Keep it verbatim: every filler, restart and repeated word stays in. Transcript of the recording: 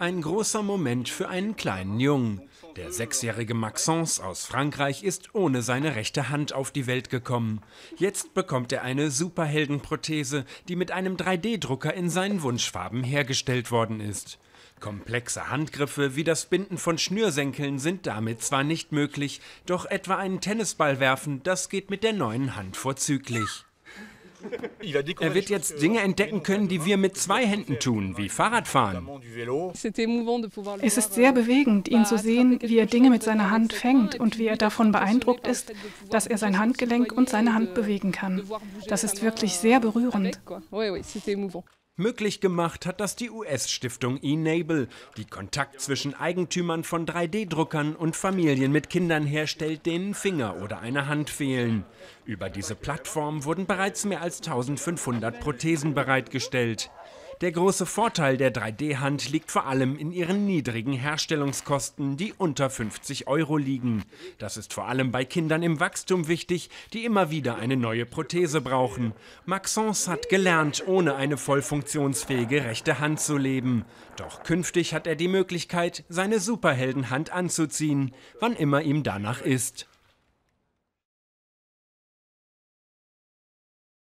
Ein großer Moment für einen kleinen Jungen. Der sechsjährige Maxence aus Frankreich ist ohne seine rechte Hand auf die Welt gekommen. Jetzt bekommt er eine Superheldenprothese, die mit einem drei D Drucker in seinen Wunschfarben hergestellt worden ist. Komplexe Handgriffe wie das Binden von Schnürsenkeln sind damit zwar nicht möglich, doch etwa einen Tennisball werfen, das geht mit der neuen Hand vorzüglich. Er wird jetzt Dinge entdecken können, die wir mit zwei Händen tun, wie Fahrradfahren. Es ist sehr bewegend, ihn zu sehen, wie er Dinge mit seiner Hand fängt und wie er davon beeindruckt ist, dass er sein Handgelenk und seine Hand bewegen kann. Das ist wirklich sehr berührend. Möglich gemacht hat das die U S-Stiftung Enable, die Kontakt zwischen Eigentümern von drei D Druckern und Familien mit Kindern herstellt, denen Finger oder eine Hand fehlen. Über diese Plattform wurden bereits mehr als eintausendfünfhundert Prothesen bereitgestellt. Der große Vorteil der drei D Hand liegt vor allem in ihren niedrigen Herstellungskosten, die unter fünfzig Euro liegen. Das ist vor allem bei Kindern im Wachstum wichtig, die immer wieder eine neue Prothese brauchen. Maxence hat gelernt, ohne eine voll funktionsfähige rechte Hand zu leben. Doch künftig hat er die Möglichkeit, seine Superheldenhand anzuziehen, wann immer ihm danach ist.